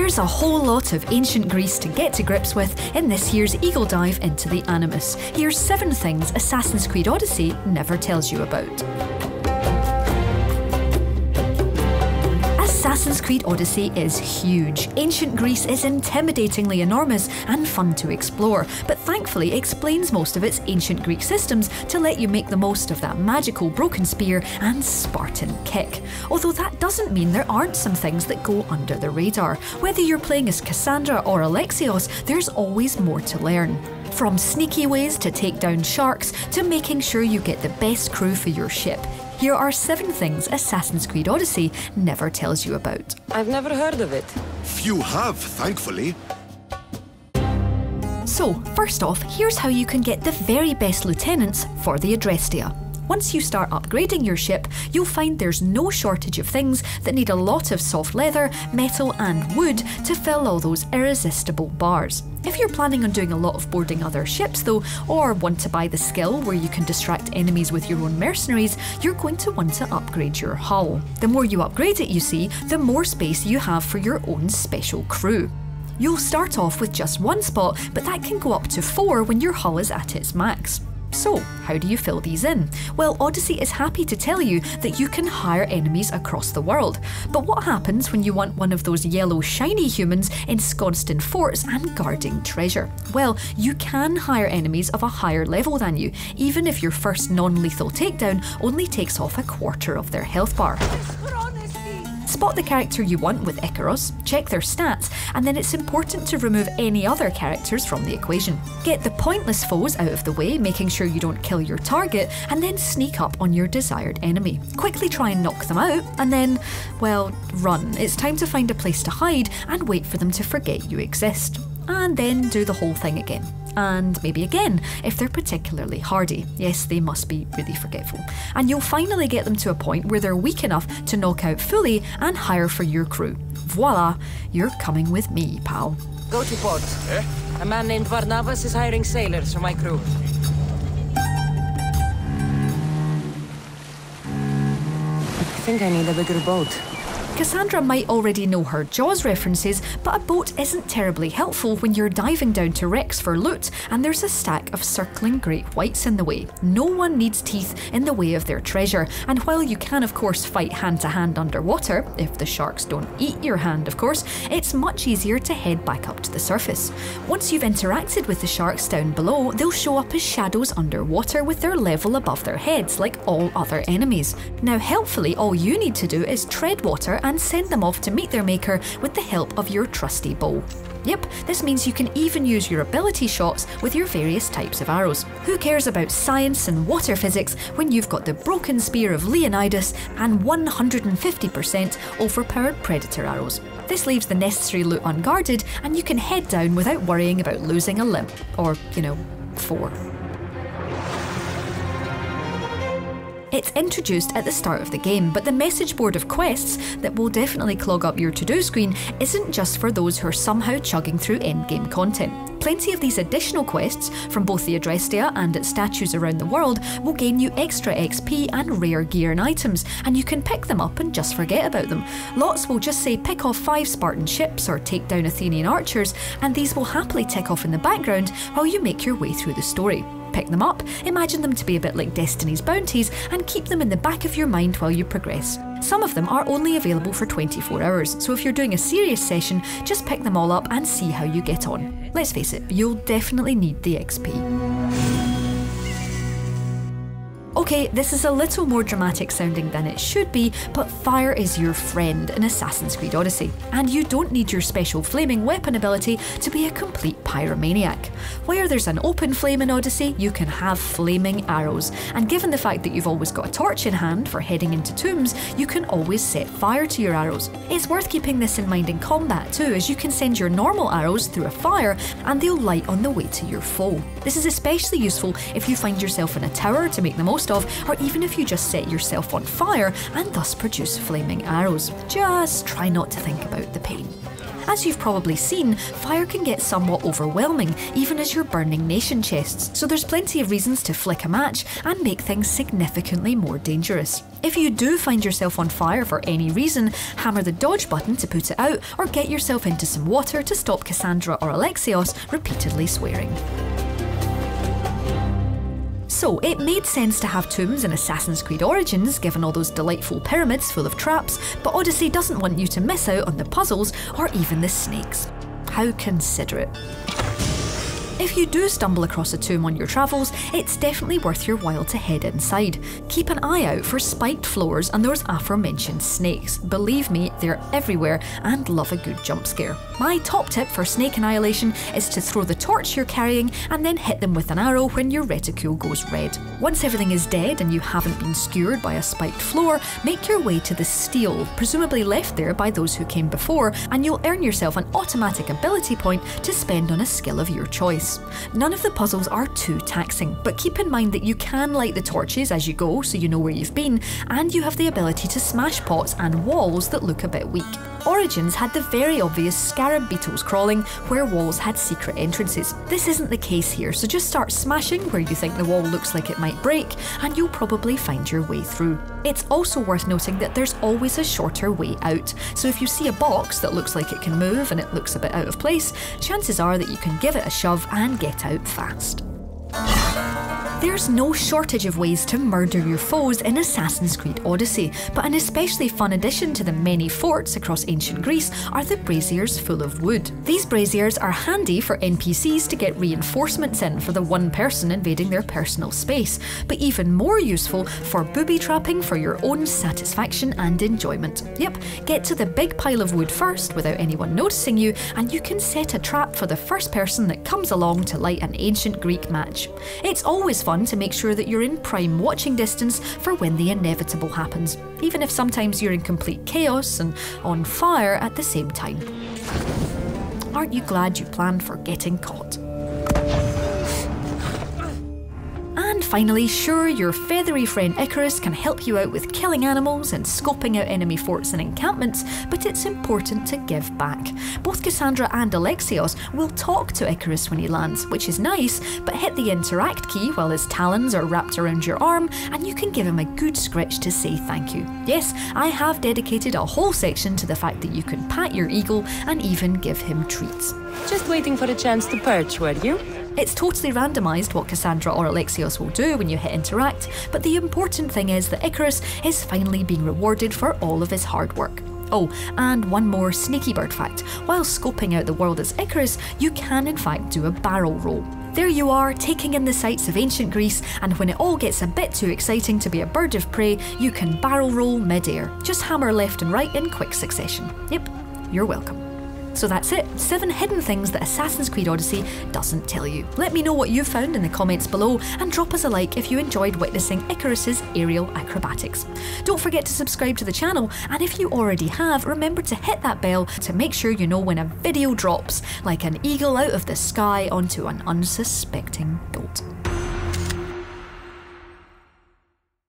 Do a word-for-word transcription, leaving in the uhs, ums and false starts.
There's a whole lot of ancient Greece to get to grips with in this year's Eagle Dive into the Animus. Here's seven things Assassin's Creed Odyssey never tells you about. Assassin's Creed Odyssey is huge. Ancient Greece is intimidatingly enormous and fun to explore, but thankfully explains most of its ancient Greek systems to let you make the most of that magical broken spear and Spartan kick. Although that doesn't mean there aren't some things that go under the radar. Whether you're playing as Cassandra or Alexios, there's always more to learn. From sneaky ways to take down sharks, to making sure you get the best crew for your ship. Here are seven things Assassin's Creed Odyssey never tells you about. I've never heard of it. Few have, thankfully. So, first off, here's how you can get the very best lieutenants for the Adrestia. Once you start upgrading your ship, you'll find there's no shortage of things that need a lot of soft leather, metal and wood to fill all those irresistible bars. If you're planning on doing a lot of boarding other ships though, or want to buy the skill where you can distract enemies with your own mercenaries, you're going to want to upgrade your hull. The more you upgrade it, you see, the more space you have for your own special crew. You'll start off with just one spot, but that can go up to four when your hull is at its max. So, how do you fill these in? Well, Odyssey is happy to tell you that you can hire enemies across the world. But what happens when you want one of those yellow shiny humans ensconced in forts and guarding treasure? Well, you can hire enemies of a higher level than you, even if your first non-lethal takedown only takes off a quarter of their health bar. Spot the character you want with Ikaros, check their stats, and then it's important to remove any other characters from the equation. Get the pointless foes out of the way, making sure you don't kill your target, and then sneak up on your desired enemy. Quickly try and knock them out, and then, well, run. It's time to find a place to hide and wait for them to forget you exist. And then do the whole thing again. And maybe again, if they're particularly hardy. Yes, they must be really forgetful. And you'll finally get them to a point where they're weak enough to knock out fully and hire for your crew. Voila, you're coming with me, pal. Go to port. Eh? A man named Varnavas is hiring sailors for my crew. I think I need a bigger boat. Cassandra might already know her Jaws references, but a boat isn't terribly helpful when you're diving down to wrecks for loot and there's a stack of circling great whites in the way. No one needs teeth in the way of their treasure, and while you can of course fight hand to hand underwater, if the sharks don't eat your hand of course, it's much easier to head back up to the surface. Once you've interacted with the sharks down below, they'll show up as shadows underwater with their level above their heads like all other enemies. Now helpfully all you need to do is tread water and and send them off to meet their maker with the help of your trusty bow. Yep, this means you can even use your ability shots with your various types of arrows. Who cares about science and water physics when you've got the broken spear of Leonidas and one hundred fifty percent overpowered predator arrows? This leaves the necessary loot unguarded and you can head down without worrying about losing a limb. Or, you know, four. It's introduced at the start of the game, but the message board of quests that will definitely clog up your to-do screen isn't just for those who are somehow chugging through endgame content. Plenty of these additional quests from both the Adrestia and its statues around the world will gain you extra X P and rare gear and items, and you can pick them up and just forget about them. Lots will just say pick off five Spartan ships or take down Athenian archers, and these will happily tick off in the background while you make your way through the story. Pick them up, imagine them to be a bit like Destiny's bounties, and keep them in the back of your mind while you progress. Some of them are only available for twenty-four hours, so if you're doing a serious session, just pick them all up and see how you get on. Let's face it, you'll definitely need the X P. Okay, this is a little more dramatic sounding than it should be, but fire is your friend in Assassin's Creed Odyssey, and you don't need your special flaming weapon ability to be a complete pyromaniac. Where there's an open flame in Odyssey, you can have flaming arrows, and given the fact that you've always got a torch in hand for heading into tombs, you can always set fire to your arrows. It's worth keeping this in mind in combat too, as you can send your normal arrows through a fire and they'll light on the way to your foe. This is especially useful if you find yourself in a tower to make the most of, or even if you just set yourself on fire and thus produce flaming arrows. Just try not to think about the pain. As you've probably seen, fire can get somewhat overwhelming, even as you're burning nation chests, so there's plenty of reasons to flick a match and make things significantly more dangerous. If you do find yourself on fire for any reason, hammer the dodge button to put it out, or get yourself into some water to stop Cassandra or Alexios repeatedly swearing. So it made sense to have tombs in Assassin's Creed Origins, given all those delightful pyramids full of traps, but Odyssey doesn't want you to miss out on the puzzles or even the snakes. How considerate. If you do stumble across a tomb on your travels, it's definitely worth your while to head inside. Keep an eye out for spiked floors and those aforementioned snakes. Believe me, they're everywhere and love a good jump scare. My top tip for snake annihilation is to throw the torch you're carrying and then hit them with an arrow when your reticule goes red. Once everything is dead and you haven't been skewered by a spiked floor, make your way to the stele, presumably left there by those who came before, and you'll earn yourself an automatic ability point to spend on a skill of your choice. None of the puzzles are too taxing, but keep in mind that you can light the torches as you go so you know where you've been, and you have the ability to smash pots and walls that look a bit weak. Origins had the very obvious scarab beetles crawling where walls had secret entrances. This isn't the case here, so just start smashing where you think the wall looks like it might break, and you'll probably find your way through. It's also worth noting that there's always a shorter way out, so if you see a box that looks like it can move and it looks a bit out of place, chances are that you can give it a shove and get out fast. There's no shortage of ways to murder your foes in Assassin's Creed Odyssey, but an especially fun addition to the many forts across ancient Greece are the braziers full of wood. These braziers are handy for N P Cs to get reinforcements in for the one person invading their personal space, but even more useful for booby trapping for your own satisfaction and enjoyment. Yep, get to the big pile of wood first without anyone noticing you, and you can set a trap for the first person that comes along to light an ancient Greek match. It's always fun to make sure that you're in prime watching distance for when the inevitable happens, even if sometimes you're in complete chaos and on fire at the same time. Aren't you glad you planned for getting caught? And finally, sure, your feathery friend Ikaros can help you out with killing animals and scoping out enemy forts and encampments, but it's important to give back. Both Cassandra and Alexios will talk to Ikaros when he lands, which is nice, but hit the interact key while his talons are wrapped around your arm and you can give him a good scratch to say thank you. Yes, I have dedicated a whole section to the fact that you can pat your eagle and even give him treats. Just waiting for a chance to perch, were you? It's totally randomised what Cassandra or Alexios will do when you hit interact, but the important thing is that Ikaros is finally being rewarded for all of his hard work. Oh, and one more sneaky bird fact. While scoping out the world as Ikaros, you can in fact do a barrel roll. There you are, taking in the sights of ancient Greece, and when it all gets a bit too exciting to be a bird of prey, you can barrel roll mid-air. Just hammer left and right in quick succession. Yep, you're welcome. So that's it, seven hidden things that Assassin's Creed Odyssey doesn't tell you. Let me know what you found in the comments below and drop us a like if you enjoyed witnessing Ikaros' aerial acrobatics. Don't forget to subscribe to the channel, and if you already have, remember to hit that bell to make sure you know when a video drops, like an eagle out of the sky onto an unsuspecting dolt.